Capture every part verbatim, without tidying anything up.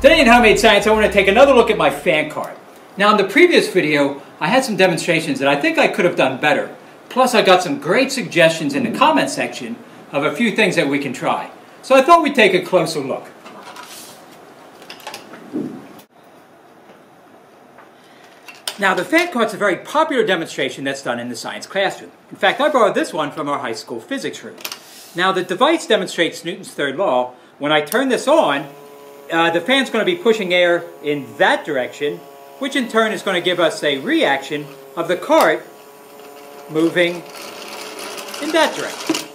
Today in Homemade Science, I want to take another look at my fan card. Now, in the previous video, I had some demonstrations that I think I could have done better. Plus, I got some great suggestions in the comment section of a few things that we can try. So I thought we'd take a closer look. Now, the fan card's a very popular demonstration that's done in the science classroom. In fact, I borrowed this one from our high school physics room. Now, the device demonstrates Newton's third law. When I turn this on, uh, the fan's going to be pushing air in that direction, which in turn is going to give us a reaction of the card moving in that direction.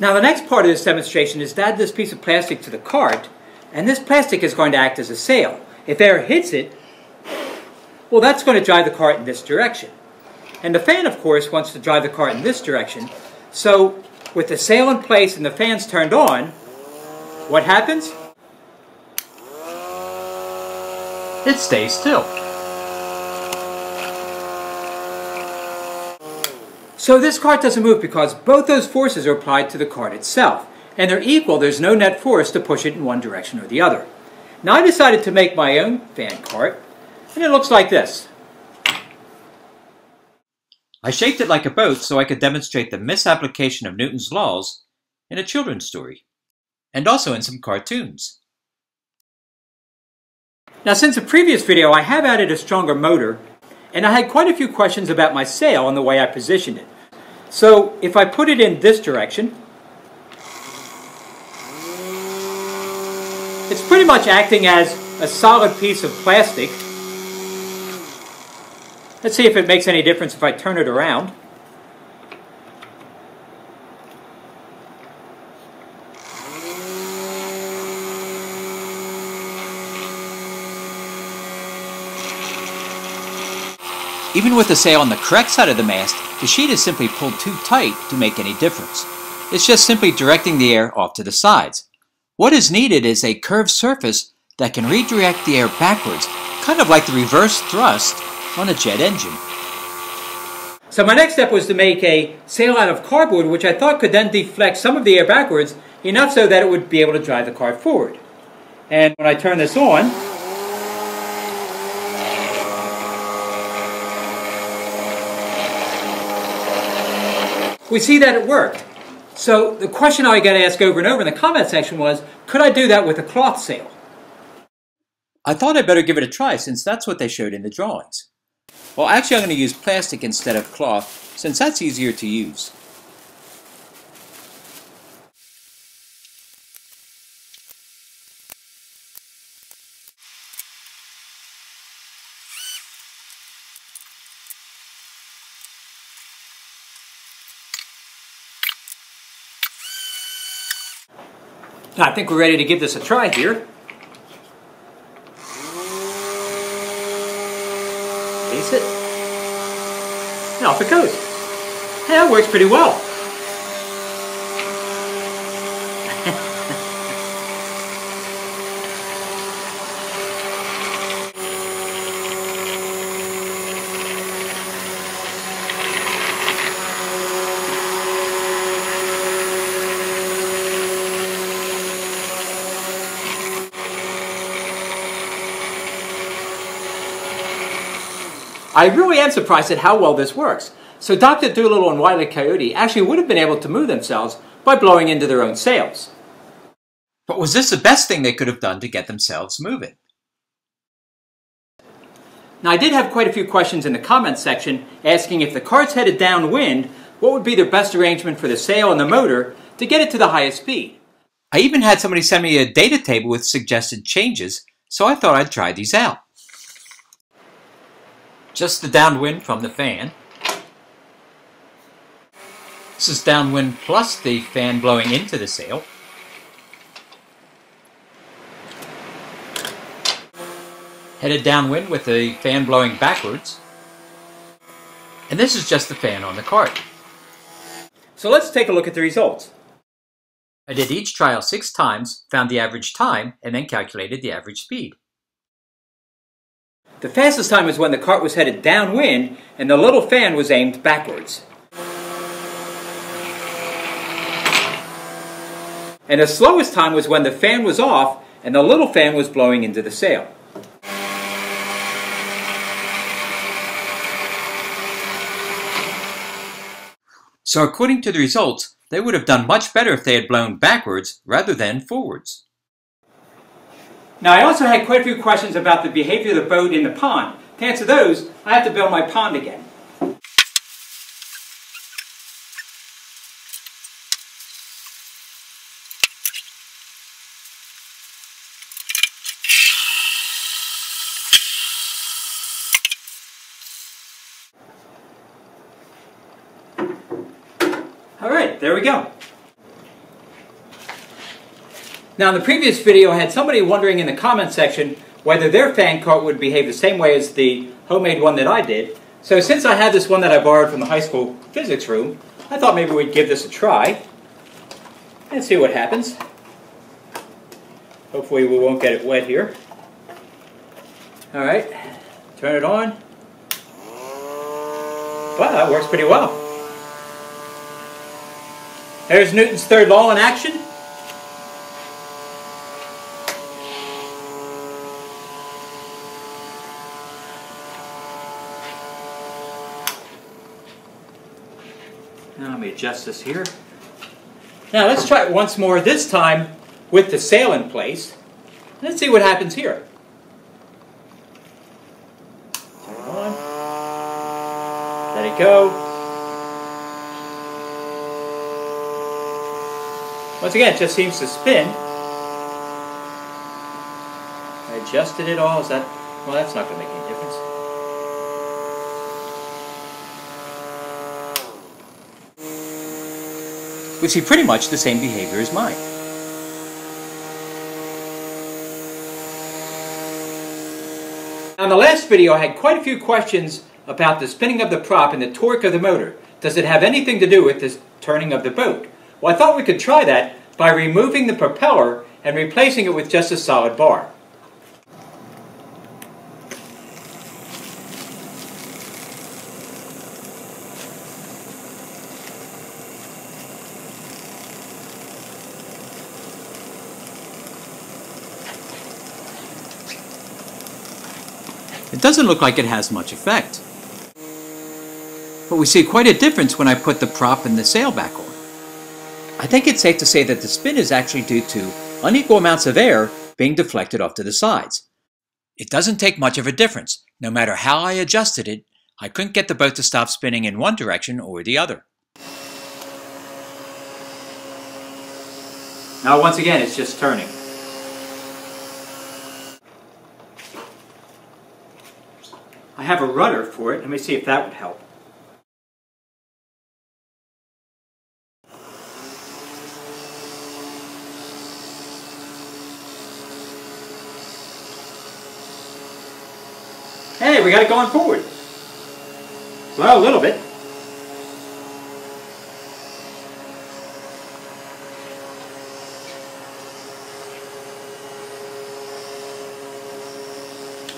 Now, the next part of this demonstration is to add this piece of plastic to the card, and this plastic is going to act as a sail. If air hits it, well, that's going to drive the cart in this direction. And the fan, of course, wants to drive the cart in this direction. So, with the sail in place and the fans turned on, what happens? It stays still. So this cart doesn't move because both those forces are applied to the cart itself, and they're equal. There's no net force to push it in one direction or the other. Now, I decided to make my own fan cart, and it looks like this. I shaped it like a boat so I could demonstrate the misapplication of Newton's laws in a children's story, and also in some cartoons. Now, since the previous video, I have added a stronger motor, and I had quite a few questions about my sail and the way I positioned it. So, if I put it in this direction, it's pretty much acting as a solid piece of plastic. Let's see if it makes any difference if I turn it around. Even with the sail on the correct side of the mast, the sheet is simply pulled too tight to make any difference. It's just simply directing the air off to the sides. What is needed is a curved surface that can redirect the air backwards, kind of like the reverse thrust on a jet engine. So my next step was to make a sail out of cardboard, which I thought could then deflect some of the air backwards, enough so that it would be able to drive the cart forward. And when I turn this on, we see that it worked. So the question I got asked over and over in the comment section was, could I do that with a cloth sail? I thought I'd better give it a try since that's what they showed in the drawings. Well, actually I'm going to use plastic instead of cloth since that's easier to use. Now, I think we're ready to give this a try here. Release it. And off it goes. Hey, that works pretty well. I really am surprised at how well this works. So Doctor Dolittle and Wile E. Coyote actually would have been able to move themselves by blowing into their own sails. But was this the best thing they could have done to get themselves moving? Now, I did have quite a few questions in the comments section asking if the cart's headed downwind, what would be their best arrangement for the sail and the motor to get it to the highest speed. I even had somebody send me a data table with suggested changes, so I thought I'd try these out. Just the downwind from the fan. This is downwind plus the fan blowing into the sail. Headed downwind with the fan blowing backwards. And this is just the fan on the cart. So let's take a look at the results. I did each trial six times, found the average time, and then calculated the average speed. The fastest time was when the cart was headed downwind and the little fan was aimed backwards. And the slowest time was when the fan was off and the little fan was blowing into the sail. So according to the results, they would have done much better if they had blown backwards rather than forwards. Now I also had quite a few questions about the behavior of the boat in the pond. To answer those, I have to build my pond again. Alright, there we go. Now in the previous video I had somebody wondering in the comment section whether their fan cart would behave the same way as the homemade one that I did. So since I had this one that I borrowed from the high school physics room, I thought maybe we'd give this a try and see what happens. Hopefully we won't get it wet here. Alright, turn it on. Wow, that works pretty well. There's Newton's third law in action. Now let me adjust this here. Now let's try it once more, this time with the sail in place. Let's see what happens here. Turn it on. Let it go. Once again, it just seems to spin. I adjusted it all. Is that... well, that's not going to make any difference. We see pretty much the same behavior as mine. Now, in the last video, I had quite a few questions about the spinning of the prop and the torque of the motor. Does it have anything to do with this turning of the boat? Well, I thought we could try that by removing the propeller and replacing it with just a solid bar. It doesn't look like it has much effect. But we see quite a difference when I put the prop and the sail back on. I think it's safe to say that the spin is actually due to unequal amounts of air being deflected off to the sides. It doesn't take much of a difference. No matter how I adjusted it, I couldn't get the boat to stop spinning in one direction or the other. Now once again, it's just turning. I have a rudder for it. Let me see if that would help. Hey, we got it going forward. Well, a little bit.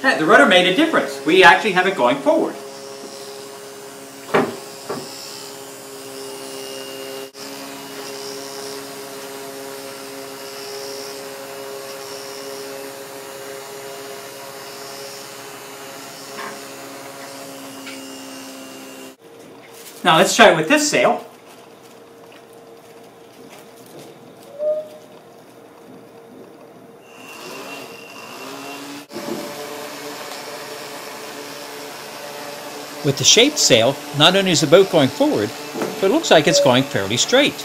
Hey, the rudder made a difference. We actually have it going forward. Now let's try it with this sail. With the shaped sail, not only is the boat going forward, but it looks like it's going fairly straight.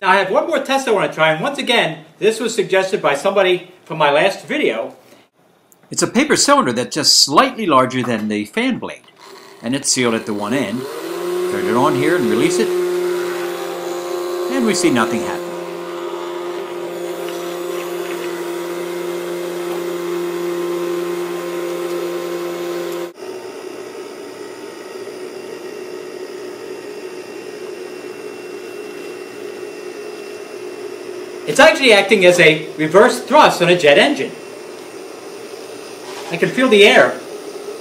Now I have one more test I want to try, and once again, this was suggested by somebody from my last video. It's a paper cylinder that's just slightly larger than the fan blade, and it's sealed at the one end. Turn it on here and release it, and we see nothing happen. It's actually acting as a reverse thrust on a jet engine. I can feel the air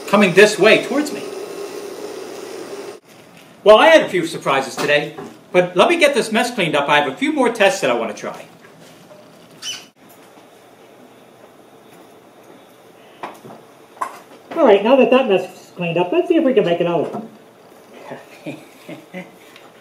coming this way towards me. Well, I had a few surprises today, but let me get this mess cleaned up. I have a few more tests that I want to try. All right, now that that mess is cleaned up, let's see if we can make another one.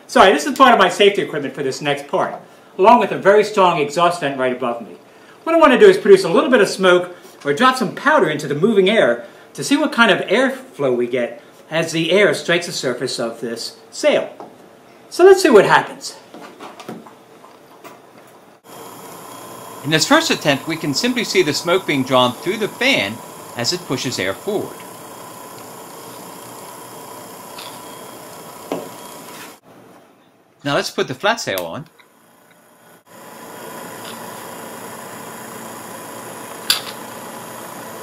Sorry, this is part of my safety equipment for this next part, along with a very strong exhaust vent right above me. What I want to do is produce a little bit of smoke or drop some powder into the moving air to see what kind of airflow we get as the air strikes the surface of this sail. So let's see what happens. In this first attempt, we can simply see the smoke being drawn through the fan as it pushes air forward. Now let's put the flat sail on.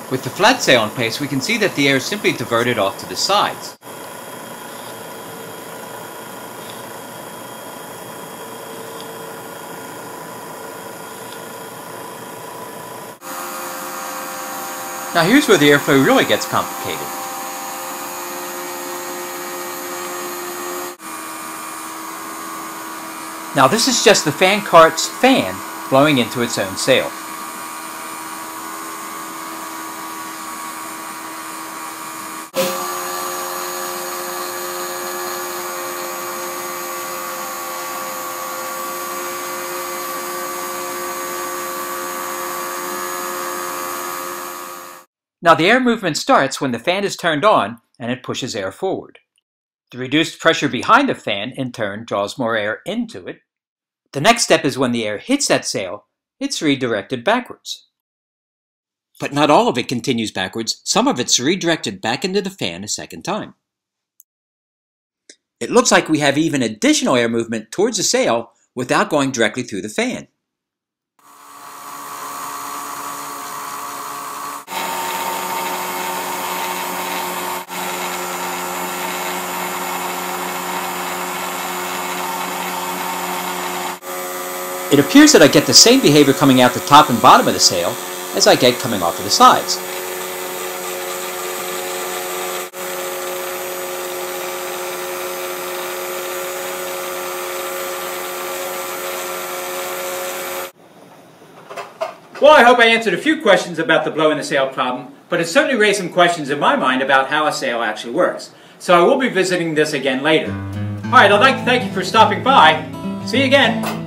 With the flat sail in place, we can see that the air is simply diverted off to the sides. Now here's where the airflow really gets complicated. Now this is just the fan cart's fan blowing into its own sail. Now the air movement starts when the fan is turned on and it pushes air forward. The reduced pressure behind the fan in turn draws more air into it. The next step is when the air hits that sail, it's redirected backwards. But not all of it continues backwards, some of it's redirected back into the fan a second time. It looks like we have even additional air movement towards the sail without going directly through the fan. It appears that I get the same behavior coming out the top and bottom of the sail as I get coming off of the sides. Well, I hope I answered a few questions about the blow in the sail problem, but it certainly raised some questions in my mind about how a sail actually works. So I will be visiting this again later. Alright, I'd like to thank you for stopping by. See you again.